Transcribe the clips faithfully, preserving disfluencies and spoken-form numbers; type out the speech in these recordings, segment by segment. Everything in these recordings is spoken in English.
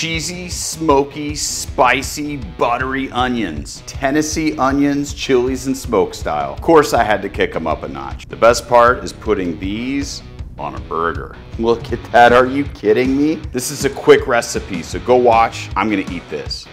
cheesy, smoky, spicy, buttery onions. Tennessee onions, chilies, and smoke style. Of course, I had to kick them up a notch. The best part is putting these on a burger. Look at that, are you kidding me? This is a quick recipe, so go watch. I'm gonna eat this.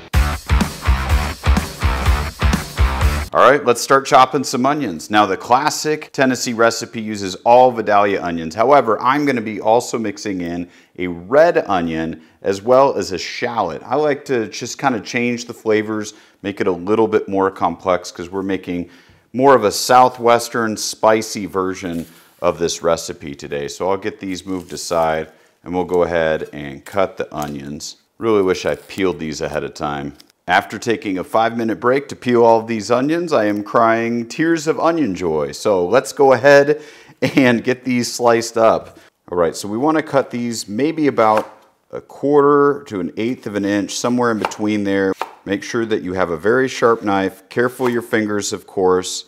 All right, let's start chopping some onions. Now the classic Tennessee recipe uses all Vidalia onions. However, I'm gonna be also mixing in a red onion as well as a shallot. I like to just kind of change the flavors, make it a little bit more complex because we're making more of a Southwestern spicy version of this recipe today. So I'll get these moved aside and we'll go ahead and cut the onions. Really wish I peeled these ahead of time. After taking a five minute break to peel all of these onions, I am crying tears of onion joy. So let's go ahead and get these sliced up. All right, so we wanna cut these maybe about a quarter to an eighth of an inch, somewhere in between there. Make sure that you have a very sharp knife, careful your fingers, of course.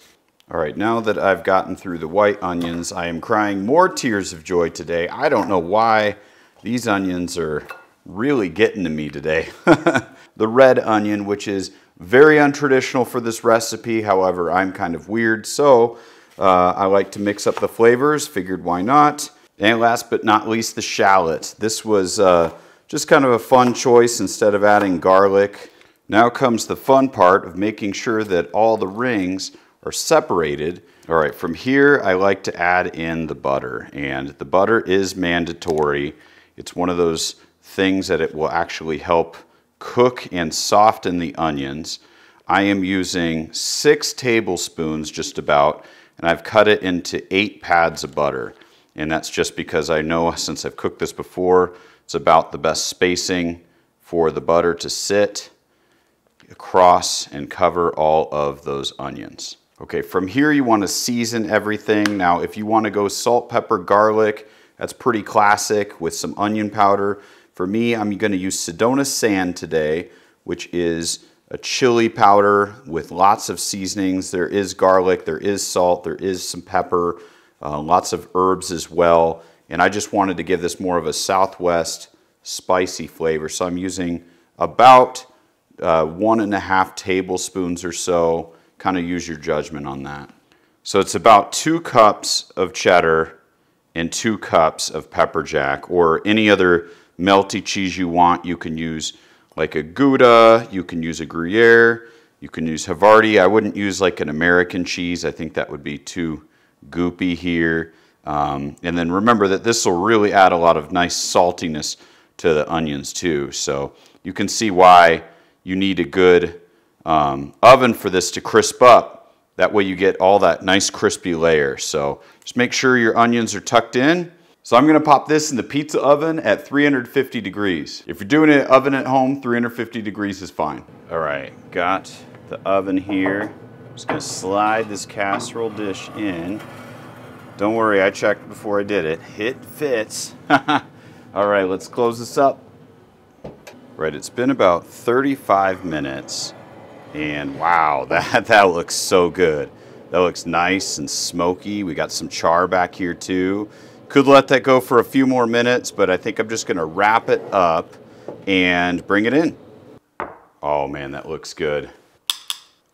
All right, now that I've gotten through the white onions, I am crying more tears of joy today. I don't know why these onions are really getting to me today. The red onion, which is very untraditional for this recipe. However, I'm kind of weird, so uh, I like to mix up the flavors, figured why not. And last but not least, the shallot. This was uh, just kind of a fun choice instead of adding garlic. Now comes the fun part of making sure that all the rings are separated. All right, from here, I like to add in the butter, and the butter is mandatory. It's one of those things that it will actually help cook and soften the onions. I am using six tablespoons just about, and I've cut it into eight pads of butter. And that's just because I know since I've cooked this before, it's about the best spacing for the butter to sit across and cover all of those onions. Okay, from here you want to season everything. Now if you want to go salt, pepper, garlic, that's pretty classic with some onion powder. For me, I'm gonna use Sedona Sand today, which is a chili powder with lots of seasonings. There is garlic, there is salt, there is some pepper, uh, lots of herbs as well. And I just wanted to give this more of a Southwest spicy flavor. So I'm using about uh, one and a half tablespoons or so. Kind of use your judgment on that. So it's about two cups of cheddar and two cups of pepper jack or any other melty cheese you want. You can use like a Gouda, you can use a Gruyere, you can use Havarti. I wouldn't use like an American cheese. I think that would be too goopy here. Um, and then remember that this will really add a lot of nice saltiness to the onions too. So you can see why you need a good um, oven for this to crisp up. That way you get all that nice crispy layer. So just make sure your onions are tucked in. So I'm gonna pop this in the pizza oven at three hundred fifty degrees. If you're doing an oven at home, three hundred fifty degrees is fine. All right, got the oven here. I'm just gonna slide this casserole dish in. Don't worry, I checked before I did it. It fits. All right, let's close this up. Right, it's been about thirty-five minutes. And wow, that, that looks so good. That looks nice and smoky. We got some char back here too. Could let that go for a few more minutes, but I think I'm just gonna wrap it up and bring it in. Oh man, that looks good.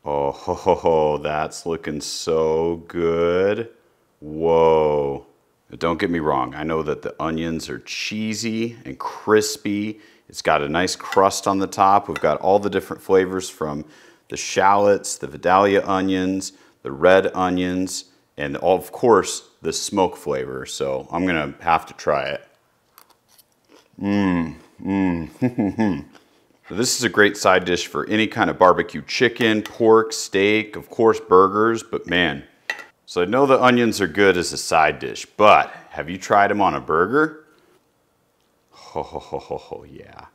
Oh, ho, ho, ho, that's looking so good. Whoa. Don't get me wrong, I know that the onions are cheesy and crispy. It's got a nice crust on the top. We've got all the different flavors from the shallots, the Vidalia onions, the red onions, and of course, the smoke flavor. So I'm gonna have to try it. Mmm, mmm. So this is a great side dish for any kind of barbecue chicken, pork, steak, of course, burgers, but man. So I know the onions are good as a side dish, but have you tried them on a burger? Ho, ho, ho, ho, ho, yeah.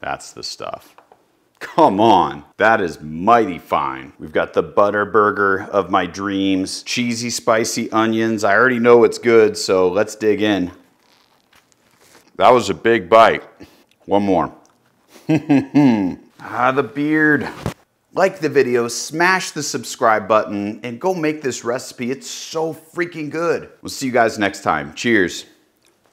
That's the stuff. Come on, that is mighty fine. We've got the butter burger of my dreams, cheesy, spicy onions. I already know it's good, so let's dig in. That was a big bite. One more. Ah, the beard. Like the video, smash the subscribe button, and go make this recipe. It's so freaking good. We'll see you guys next time. Cheers.